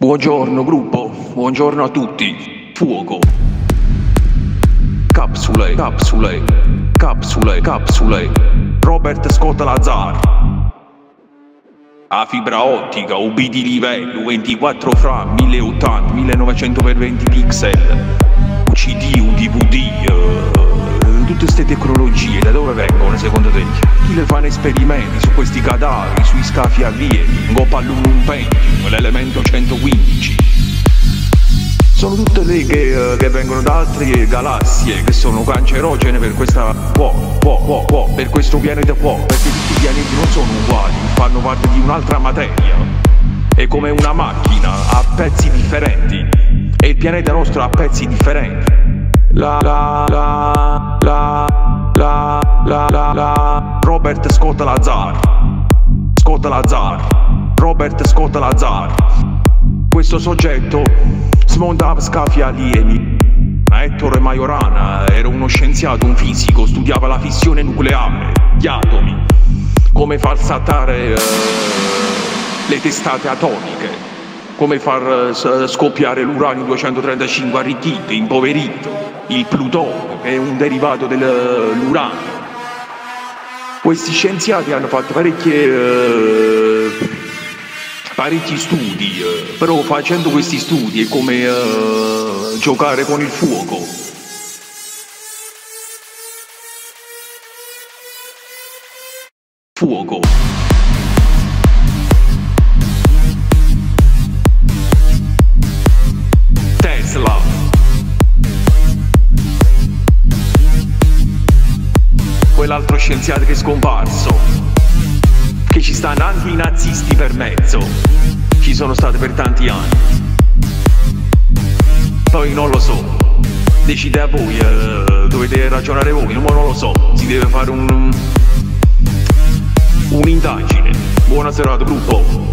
Buongiorno gruppo, buongiorno a tutti. Fuoco. Capsule, capsule, capsule, capsule. Robert Scott Lazar. A fibra ottica, UB di livello 24 fra 1080 1900x20 pixel. CD, un DVD. Tutte queste tecnologie da dove vengono secondo te? Chi le fa esperimenti su questi cadaveri, sui scafi alieni, Gopalunum Pentium, l'elemento 115? Sono tutte leghe che vengono da altre galassie, che sono cancerogene per questa per questo pianeta perché tutti i pianeti non sono uguali, fanno parte di un'altra materia. È come una macchina, ha pezzi differenti, e il pianeta nostro ha pezzi differenti. Robert Scott Lazar. Scott Lazar. Robert Scott Lazar. Questo soggetto smontava scafi alieni. Ettore Majorana era uno scienziato, un fisico, studiava la fissione nucleare, gli atomi, come far saltare le testate atomiche, come far scoppiare l'uranio 235 arricchito, impoverito, il plutonio, che è un derivato dell'uranio. Questi scienziati hanno fatto parecchi studi, però facendo questi studi è come giocare con il fuoco. Fuoco. Tesla. Quell'altro scienziato che è scomparso, che ci stanno anche i nazisti per mezzo, ci sono state per tanti anni, poi non lo so, decide a voi, dovete ragionare voi, ma non lo so, si deve fare un'indagine. Buona serata gruppo.